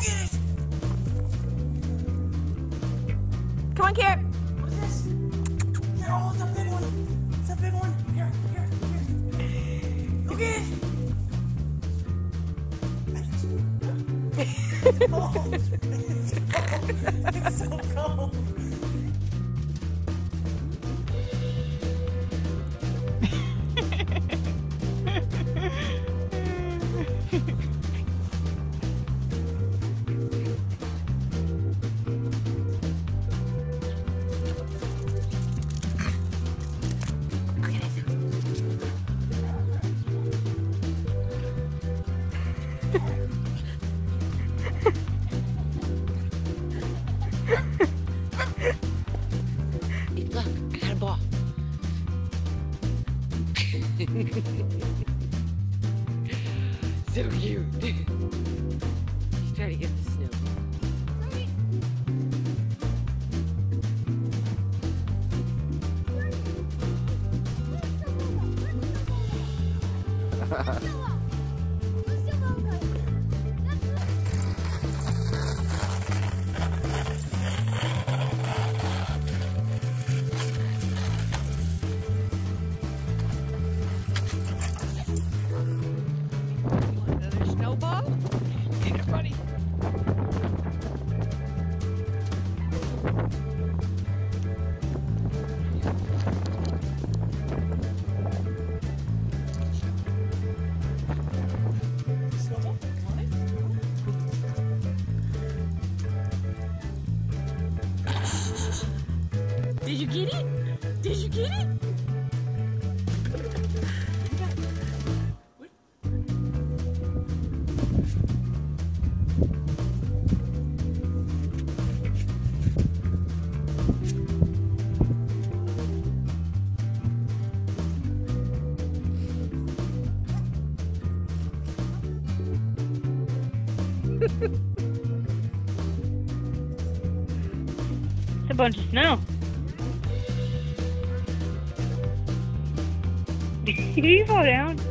get it! Come on, Carrot. What's this? Here, oh, it's a big one. It's a big one. Here, here, here. Go get it! It's cold. It's so cold. Look, I got a ball. So cute. He's trying to get the snow. Did you get it? Did you get it? It's a bunch of snow. Did you fall down?